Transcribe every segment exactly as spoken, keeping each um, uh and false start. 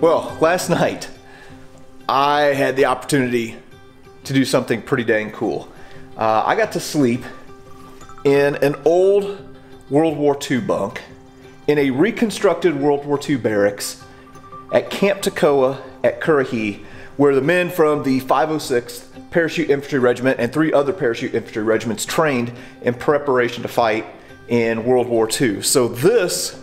Well, last night I had the opportunity to do something pretty dang cool. Uh, I got to sleep in an old World War Two bunk in a reconstructed World War Two barracks at Camp Toccoa at Currahee, where the men from the five oh sixth Parachute Infantry Regiment and three other parachute infantry regiments trained in preparation to fight in World War Two. So this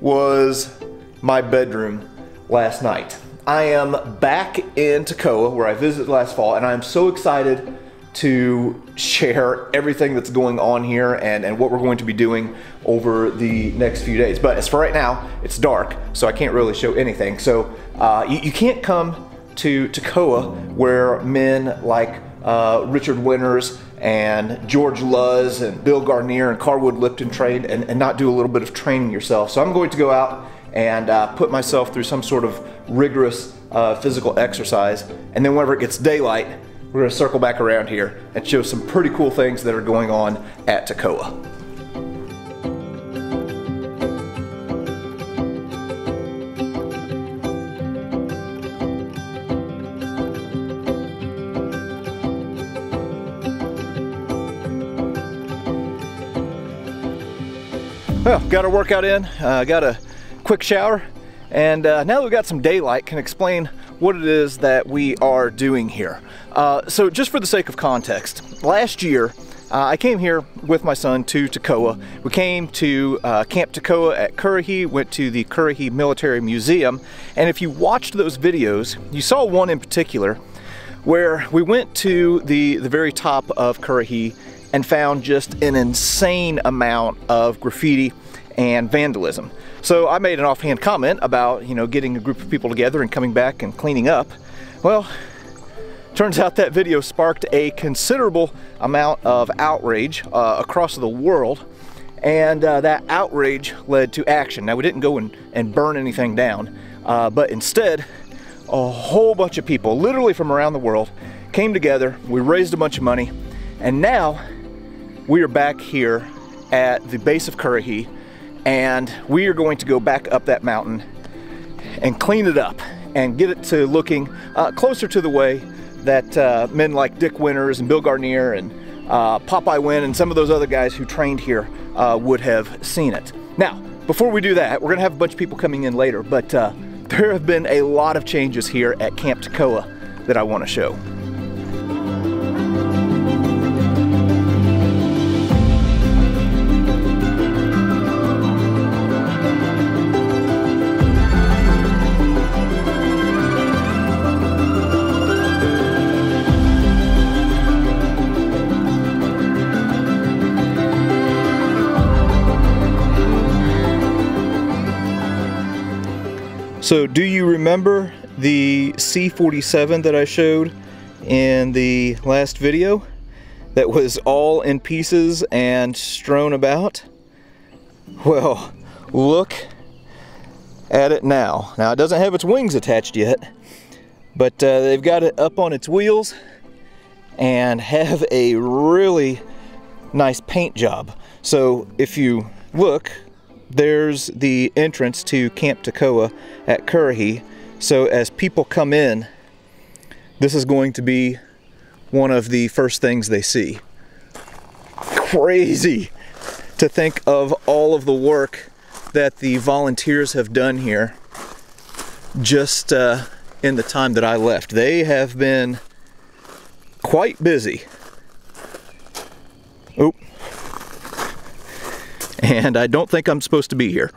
was my bedroom last night. I am back in Toccoa, where I visited last fall, and I am so excited to share everything that's going on here and, and what we're going to be doing over the next few days. But as for right now, it's dark, so I can't really show anything. So uh, you, you can't come to Toccoa where men like uh, Richard Winters and George Luz and Bill Garnier and Carwood Lipton trained and, and not do a little bit of training yourself. So I'm going to go out and uh, put myself through some sort of rigorous uh, physical exercise, and then whenever it gets daylight, we're gonna circle back around here and show some pretty cool things that are going on at Toccoa. Well, got our workout in, uh, got a quick shower, and uh, now that we've got some daylight, can explain what it is that we are doing here. Uh, so just for the sake of context, last year uh, I came here with my son to Toccoa. We came to uh, Camp Toccoa at Currahee, went to the Currahee Military Museum, and if you watched those videos, you saw one in particular where we went to the, the very top of Currahee and found just an insane amount of graffiti and vandalism. So I made an offhand comment about, you know, getting a group of people together and coming back and cleaning up. Well, turns out that video sparked a considerable amount of outrage uh, across the world, and uh, that outrage led to action. Now, we didn't go and, and burn anything down, uh, but instead a whole bunch of people, literally from around the world, came together, we raised a bunch of money, and now we are back here at the base of Currahee, and we are going to go back up that mountain and clean it up and get it to looking uh, closer to the way that uh, men like Dick Winters and Bill Garnier and uh, Popeye Wynn and some of those other guys who trained here uh, would have seen it. Now, before we do that, we're gonna have a bunch of people coming in later, but uh, there have been a lot of changes here at Camp Toccoa that I wanna show. So do you remember the C forty-seven that I showed in the last video that was all in pieces and strewn about? Well, look at it now. Now, it doesn't have its wings attached yet, but uh, they've got it up on its wheels and have a really nice paint job. So if you look, there's the entrance to Camp Toccoa at Currahee. So as people come in, this is going to be one of the first things they see. Crazy to think of all of the work that the volunteers have done here just uh, in the time that I left. They have been quite busy. Oh. And I don't think I'm supposed to be here.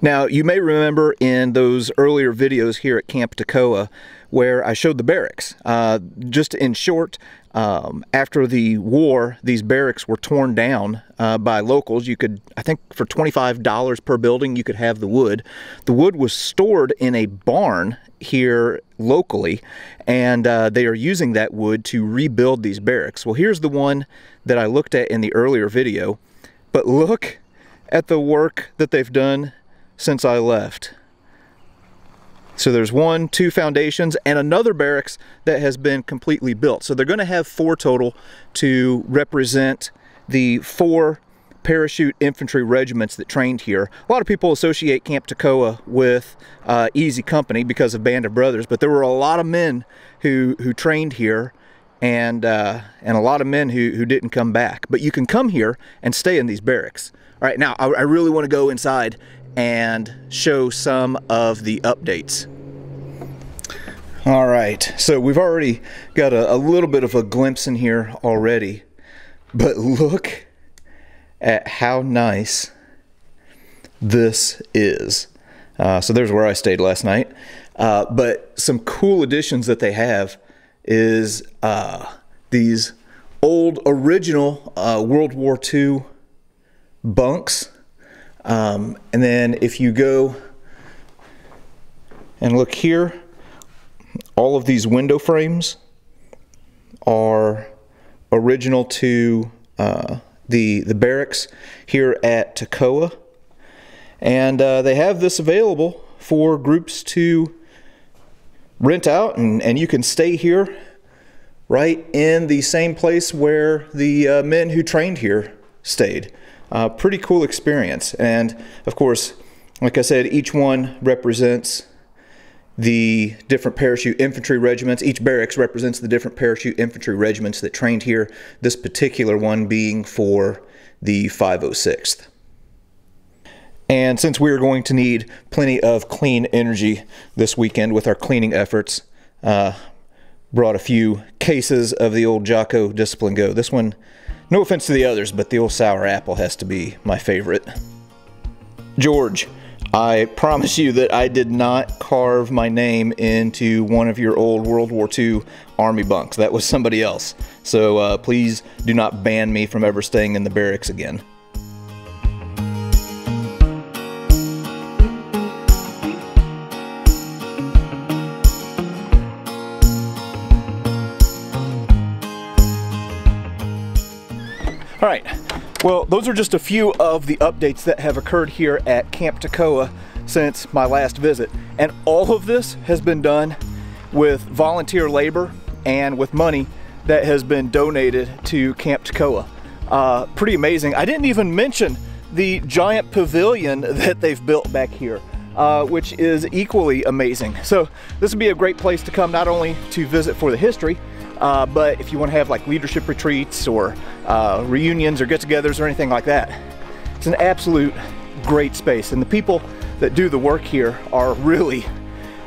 Now, you may remember in those earlier videos here at Camp Toccoa where I showed the barracks. Uh, just in short, um, after the war, these barracks were torn down uh, by locals. You could, I think for twenty-five dollars per building, you could have the wood. The wood was stored in a barn here locally, and uh, they are using that wood to rebuild these barracks. Well, here's the one that I looked at in the earlier video, but look at the work that they've done since I left. So there's one, two foundations, and another barracks that has been completely built. So they're going to have four total to represent the four Parachute Infantry Regiments that trained here. A lot of people associate Camp Toccoa with uh, Easy Company because of Band of Brothers, but there were a lot of men who, who trained here, and, uh, and a lot of men who, who didn't come back. But you can come here and stay in these barracks. All right, now I, I really want to go inside and show some of the updates. All right, so we've already got a, a little bit of a glimpse in here already, but look at how nice this is. Uh, so there's where I stayed last night, uh, but some cool additions that they have is uh, these old original uh, World War Two bunks, um, and then if you go and look here, all of these window frames are original to uh, the the barracks here at Toccoa, and uh, they have this available for groups to rent out, and, and you can stay here right in the same place where the uh, men who trained here stayed. Uh, pretty cool experience, and of course, like I said, each one represents the different parachute infantry regiments. Each barracks represents the different parachute infantry regiments that trained here, this particular one being for the five oh sixth. And since we are going to need plenty of clean energy this weekend with our cleaning efforts, uh, brought a few cases of the old Jocko Discipline Go. This one, no offense to the others, but the old sour apple has to be my favorite. George, I promise you that I did not carve my name into one of your old World War Two Army bunks. That was somebody else. So uh, please do not ban me from ever staying in the barracks again. All right. Well, those are just a few of the updates that have occurred here at Camp Toccoa since my last visit. And all of this has been done with volunteer labor and with money that has been donated to Camp Toccoa. Uh, pretty amazing. I didn't even mention the giant pavilion that they've built back here, uh, which is equally amazing. So this would be a great place to come, not only to visit for the history, Uh, but if you want to have like leadership retreats or uh, reunions or get-togethers or anything like that, it's an absolute great space. And the people that do the work here are really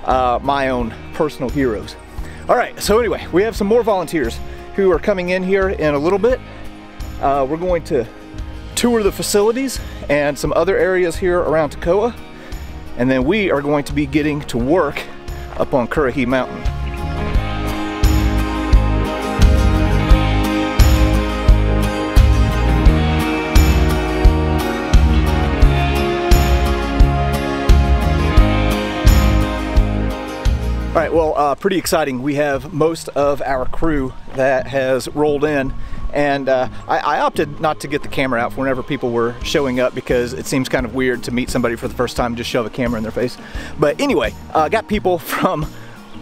uh, my own personal heroes. All right, so anyway, we have some more volunteers who are coming in here in a little bit. Uh, we're going to tour the facilities and some other areas here around Toccoa, and then we are going to be getting to work up on Currahee Mountain. All right, well, uh, pretty exciting. We have most of our crew that has rolled in, and uh, I, I opted not to get the camera out for whenever people were showing up because it seems kind of weird to meet somebody for the first time, just shove a camera in their face. But anyway, uh, got people from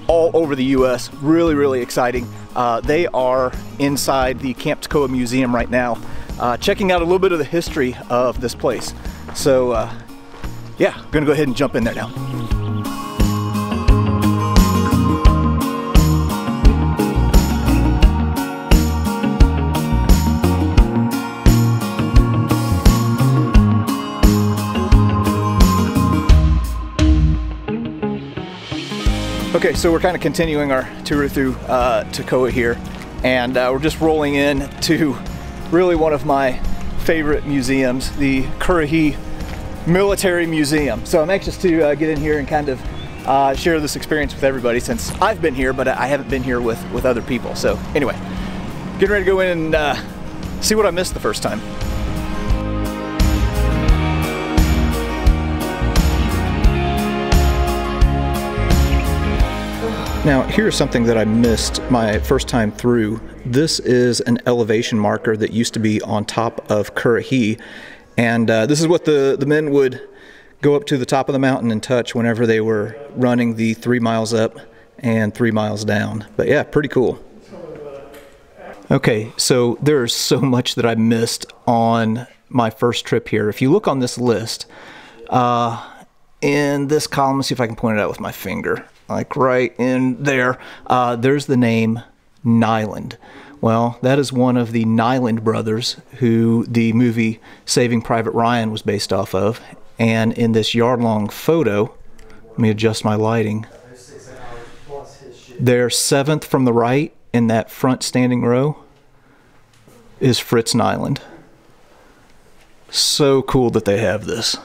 all over the U S Really, really exciting. Uh, they are inside the Camp Toccoa Museum right now, uh, checking out a little bit of the history of this place. So uh, yeah, I'm gonna go ahead and jump in there now. Okay, so we're kind of continuing our tour through uh, Toccoa here, and uh, we're just rolling in to really one of my favorite museums, the Currahee Military Museum. So I'm anxious to uh, get in here and kind of uh, share this experience with everybody since I've been here, but I haven't been here with, with other people. So anyway, getting ready to go in and uh, see what I missed the first time. Now, here's something that I missed my first time through. This is an elevation marker that used to be on top of Currahee, and uh, this is what the, the men would go up to the top of the mountain and touch whenever they were running the three miles up and three miles down. But yeah, pretty cool. Okay, so there's so much that I missed on my first trip here. If you look on this list, uh, in this column, let's see if I can point it out with my finger, like right in there, uh, there's the name Nyland. Well, that is one of the Nyland brothers who the movie Saving Private Ryan was based off of. And in this yard-long photo, let me adjust my lighting, their seventh from the right in that front standing row is Fritz Nyland. So cool that they have this.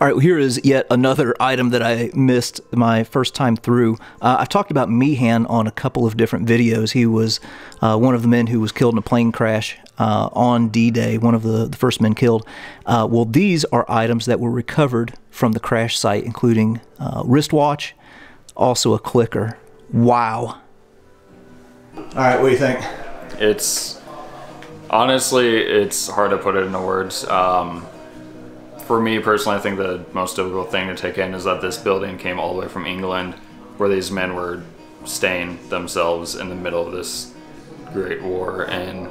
All right, well, here is yet another item that I missed my first time through. Uh, I've talked about Meehan on a couple of different videos. He was uh, one of the men who was killed in a plane crash uh, on D-Day, one of the, the first men killed. Uh, well, these are items that were recovered from the crash site, including uh, wristwatch, also a clicker. Wow. All right, what do you think? It's, honestly, it's hard to put it into words. Um, For me personally, I think the most difficult thing to take in is that this building came all the way from England, where these men were staying themselves in the middle of this great war. And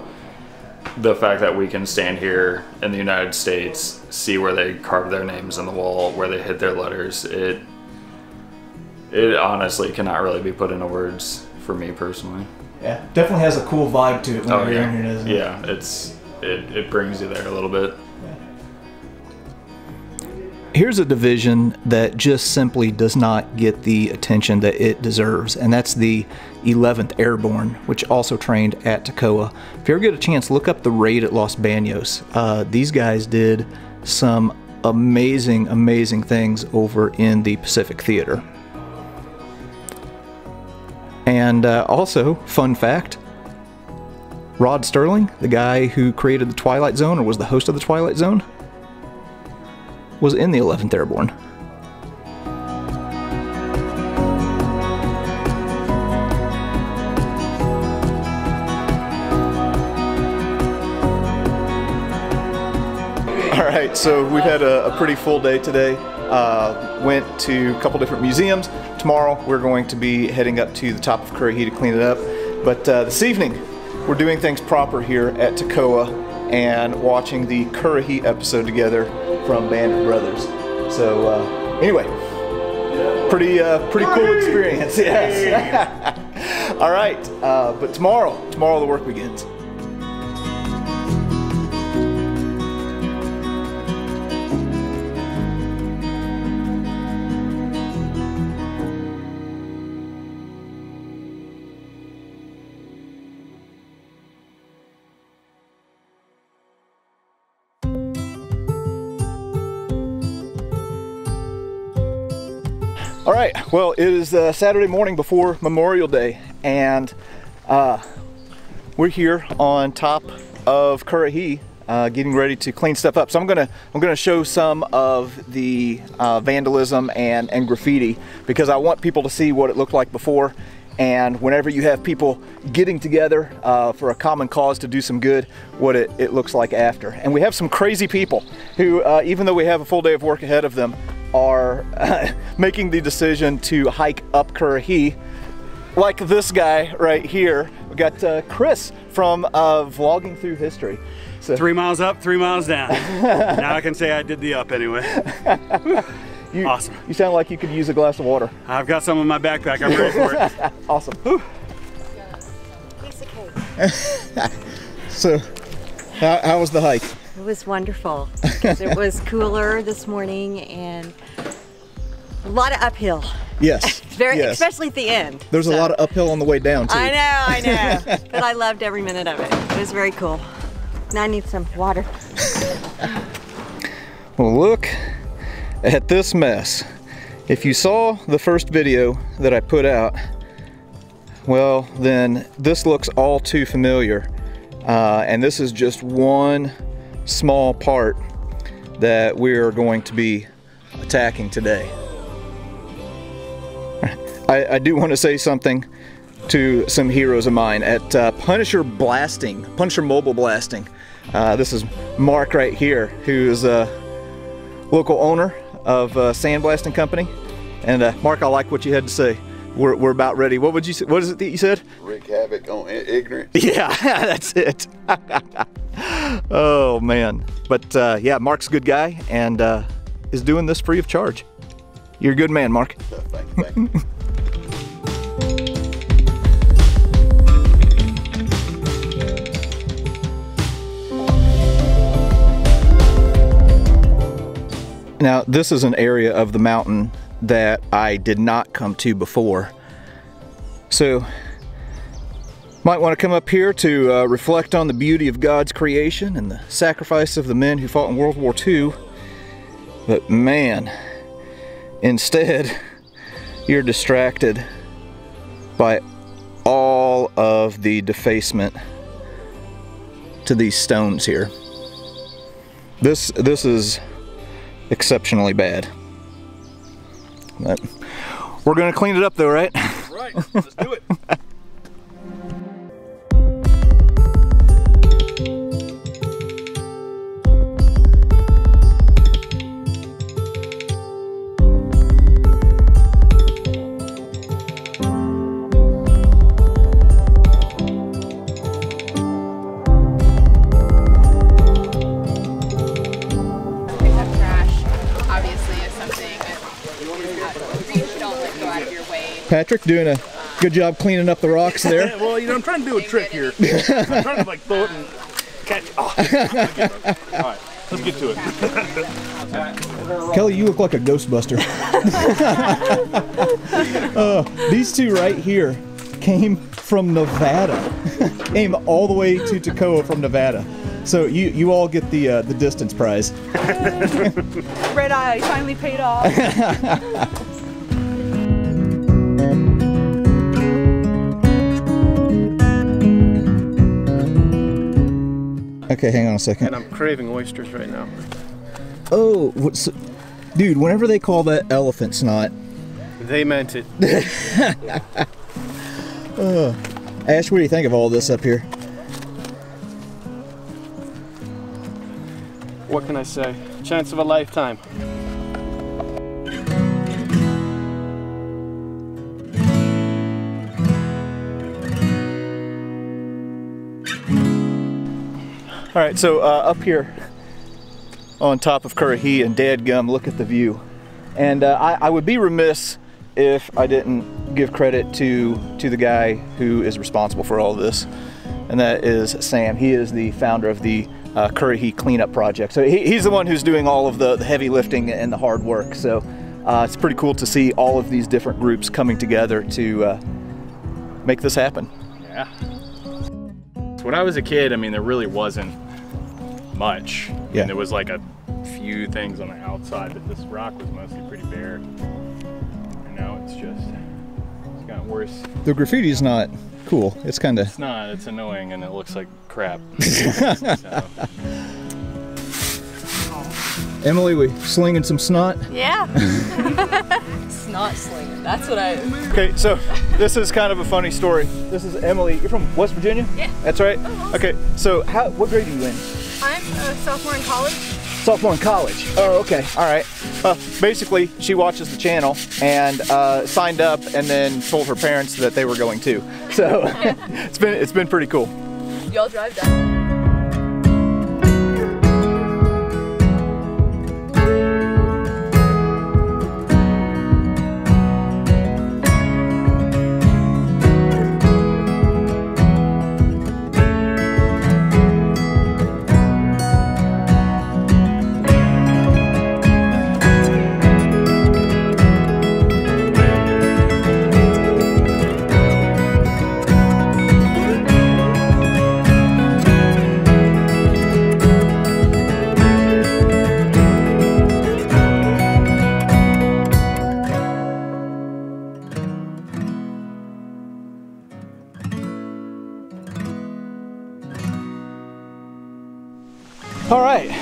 the fact that we can stand here in the United States, see where they carved their names on the wall, where they hid their letters, it, it honestly cannot really be put into words for me personally. Yeah, definitely has a cool vibe to it when oh, you're yeah. down here, doesn't it? Yeah, it's, it, it brings you there a little bit. Here's a division that just simply does not get the attention that it deserves, and that's the eleventh Airborne, which also trained at Toccoa. If you ever get a chance, look up the raid at Los Baños. Uh, these guys did some amazing, amazing things over in the Pacific Theater. And uh, also, fun fact, Rod Sterling, the guy who created the Twilight Zone, or was the host of the Twilight Zone, was in the eleventh Airborne. All right, so we've had a, a pretty full day today. Uh, went to a couple different museums. Tomorrow we're going to be heading up to the top of Currahee to clean it up. But uh, this evening we're doing things proper here at Toccoa and watching the Currahee episode together from Band of Brothers. So uh, anyway, pretty uh, pretty cool experience, yes. All right, uh, but tomorrow, tomorrow the work begins. All right, well, it is uh, Saturday morning before Memorial Day, and uh, we're here on top of Currahee, uh, getting ready to clean stuff up. So I'm gonna I'm gonna show some of the uh, vandalism and and graffiti, because I want people to see what it looked like before. And whenever you have people getting together uh, for a common cause to do some good, what it, it looks like after. And we have some crazy people who, uh, even though we have a full day of work ahead of them, are uh, making the decision to hike up Currahee. Like this guy right here. We got uh, Chris from uh, Vlogging Through History. So, three miles up, three miles down. Now I can say I did the up anyway. You, awesome. You sound like you could use a glass of water. I've got some in my backpack. I'm ready for it. Awesome. Whew. Piece of cake. So, how, how was the hike? It was wonderful, because it was cooler this morning and a lot of uphill. Yes. Very, yes. Especially at the end. There's so. a lot of uphill on the way down, too. I know, I know. But I loved every minute of it. It was very cool. Now I need some water. Well, look at this mess. If you saw the first video that I put out, well, then this looks all too familiar. Uh, and this is just one small part that we're going to be attacking today. I, I do want to say something to some heroes of mine at uh, Punisher Blasting, Punisher Mobile Blasting. Uh, this is Mark right here, who is a local owner of a sandblasting company. And uh, Mark, I like what you had to say. We're, we're about ready. What would you say? What is it that you said? Wreak havoc on ignorance. Yeah, that's it. Oh man. But uh, yeah, Mark's a good guy and uh, is doing this free of charge. You're a good man, Mark. Thank you, thank you. Now, this is an area of the mountain that I did not come to before. So, might want to come up here to uh, reflect on the beauty of God's creation and the sacrifice of the men who fought in World War Two. But man, instead, you're distracted by all of the defacement to these stones here. This, this is exceptionally bad. But we're gonna clean it up though, right? Right, let's do it. Patrick doing a good job cleaning up the rocks there. Well, you know, I'm trying to do a trick here. I'm trying to like throw it and catch it. Oh. All right, let's get to it. Kelly, you look like a Ghostbuster. uh, these two right here came from Nevada. Came all the way to Toccoa from Nevada. So you, you all get the, uh, the distance prize. Red eye finally paid off. Okay, hang on a second. And I'm craving oysters right now. Oh, what's, dude, whenever they call that elephant snot, they meant it. uh, Ash, what do you think of all this up here? What can I say? Chance of a lifetime. All right, so uh, up here on top of Currahee and dadgum, look at the view. And uh, I, I would be remiss if I didn't give credit to, to the guy who is responsible for all of this, and that is Sam. He is the founder of the uh, Currahee Cleanup Project. So he, he's the one who's doing all of the, the heavy lifting and the hard work. So uh, it's pretty cool to see all of these different groups coming together to uh, make this happen. Yeah. When I was a kid, I mean, there really wasn't much. Yeah. And there was like a few things on the outside, but this rock was mostly pretty bare. And now it's just, it's gotten worse. The graffiti is not cool. It's kind of... It's not. It's annoying and it looks like crap. So. Emily, we slinging some snot? Yeah. Snot slinging. That's what I... Okay, so this is kind of a funny story. This is Emily. You're from West Virginia? Yeah. That's right? Oh, awesome. Okay, so how, what grade are you in? I'm a sophomore in college. Sophomore in college. Oh, okay. All right. Uh, basically, she watches the channel and uh, signed up and then told her parents that they were going too. So it's been it's been pretty cool. Y'all drive down.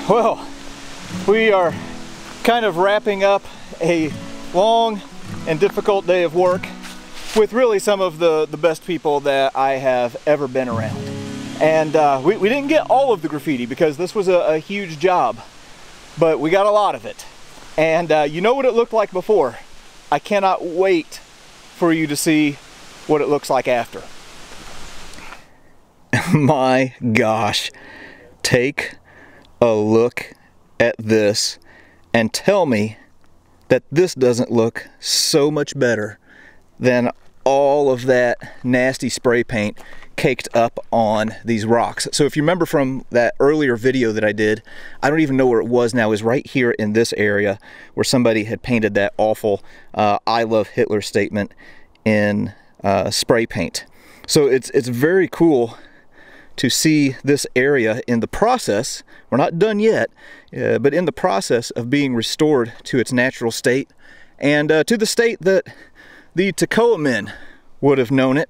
Well, we are kind of wrapping up a long and difficult day of work with really some of the, the best people that I have ever been around. And uh, we, we didn't get all of the graffiti because this was a, a huge job, but we got a lot of it. And uh, you know what it looked like before. I cannot wait for you to see what it looks like after. My gosh. take a look at this and tell me that this doesn't look so much better than all of that nasty spray paint caked up on these rocks. So if you remember from that earlier video that I did, I don't even know where it was now, is right here in this area where somebody had painted that awful uh, I love Hitler statement in uh, spray paint. So it's, it's very cool to see this area in the process, we're not done yet, uh, but in the process of being restored to its natural state, and uh, to the state that the Toccoa men would have known it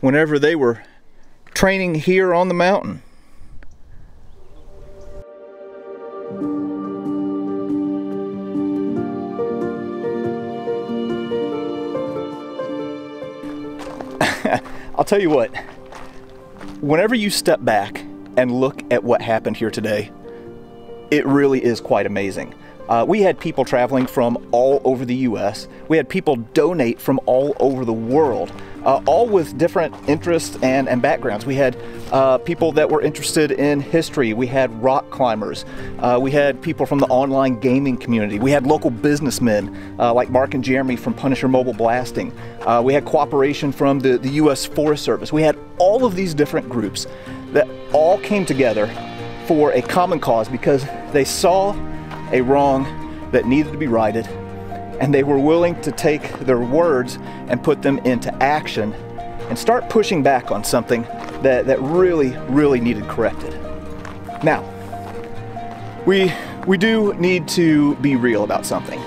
whenever they were training here on the mountain. I'll tell you what, whenever you step back and look at what happened here today, it really is quite amazing. Uh, we had people traveling from all over the U S We had people donate from all over the world, uh, all with different interests and, and backgrounds. We had uh, people that were interested in history. We had rock climbers. Uh, we had people from the online gaming community. We had local businessmen uh, like Mark and Jeremy from Punisher Mobile Blasting. Uh, we had cooperation from the, the U S Forest Service. We had all of these different groups that all came together for a common cause because they saw a wrong that needed to be righted, and they were willing to take their words and put them into action and start pushing back on something that, that really, really needed corrected. Now, we, we do need to be real about something.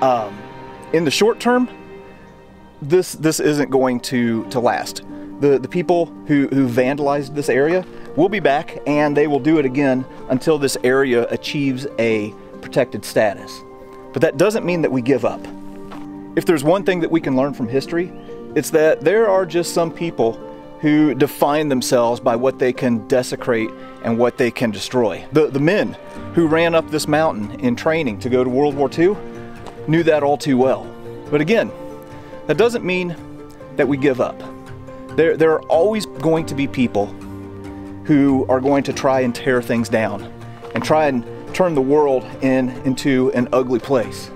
Um, in the short term, this, this isn't going to, to last. The, the people who, who vandalized this area will be back, and they will do it again until this area achieves a protected status. But that doesn't mean that we give up. If there's one thing that we can learn from history, it's that there are just some people who define themselves by what they can desecrate and what they can destroy. The, the men who ran up this mountain in training to go to World War Two knew that all too well. But again, that doesn't mean that we give up. There, there are always going to be people who are going to try and tear things down and try and turn the world in into an ugly place.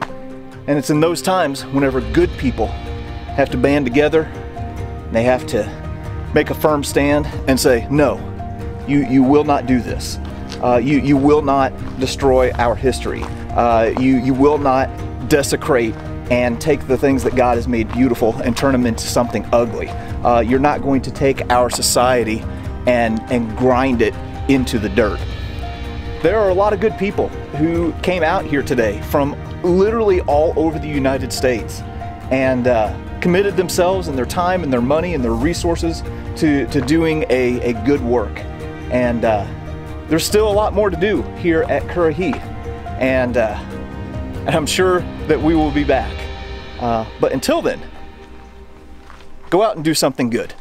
And it's in those times whenever good people have to band together, and they have to make a firm stand and say, no, you, you will not do this. Uh, you, you will not destroy our history. Uh, you, you will not desecrate and take the things that God has made beautiful and turn them into something ugly. Uh, you're not going to take our society and, and grind it into the dirt. There are a lot of good people who came out here today from literally all over the United States and uh, committed themselves and their time and their money and their resources to, to doing a, a good work. And uh, there's still a lot more to do here at Currahee. And, uh, and I'm sure that we will be back. Uh, but until then, go out and do something good.